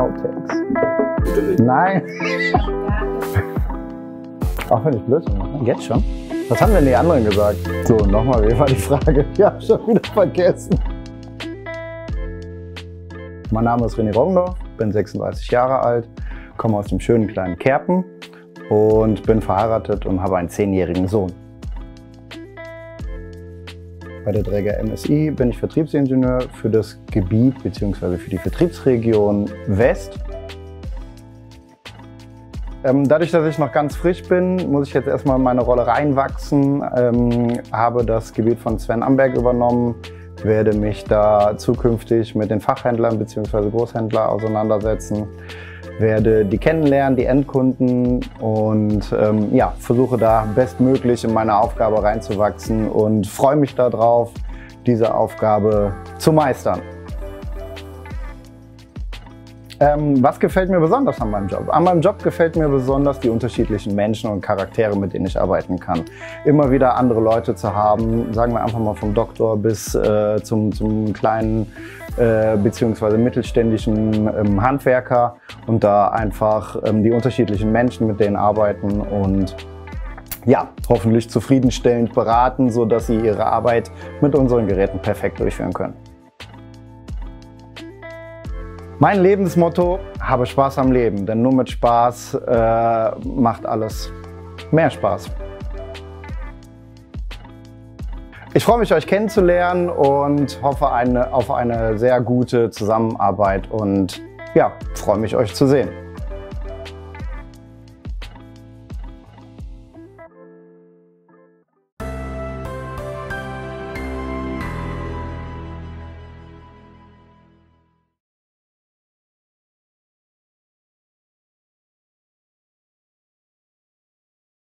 Outtakes. Nein. Auch wenn ich Blödsinn mache. Jetzt schon? Was haben denn die anderen gesagt? So, nochmal, wie war die Frage? Ich habe schon wieder vergessen. Mein Name ist René Roggendorf, bin 36 Jahre alt, komme aus dem schönen kleinen Kerpen und bin verheiratet und habe einen 10-jährigen Sohn. Bei der Dräger MSI bin ich Vertriebsingenieur für das Gebiet bzw. für die Vertriebsregion West. Dadurch, dass ich noch ganz frisch bin, muss ich jetzt erstmal in meine Rolle reinwachsen, habe das Gebiet von Sven Amberg übernommen. Werde mich da zukünftig mit den Fachhändlern bzw. Großhändlern auseinandersetzen, werde die kennenlernen, die Endkunden und ja, versuche da bestmöglich in meine Aufgabe reinzuwachsen und freue mich darauf, diese Aufgabe zu meistern. Was gefällt mir besonders an meinem Job? An meinem Job gefällt mir besonders die unterschiedlichen Menschen und Charaktere, mit denen ich arbeiten kann. Immer wieder andere Leute zu haben, sagen wir einfach mal vom Doktor bis zum kleinen bzw. mittelständischen Handwerker und da einfach die unterschiedlichen Menschen, mit denen arbeiten und ja, hoffentlich zufriedenstellend beraten, sodass sie ihre Arbeit mit unseren Geräten perfekt durchführen können. Mein Lebensmotto, habe Spaß am Leben, denn nur mit Spaß macht alles mehr Spaß. Ich freue mich, euch kennenzulernen und hoffe auf eine sehr gute Zusammenarbeit und ja, freue mich, euch zu sehen.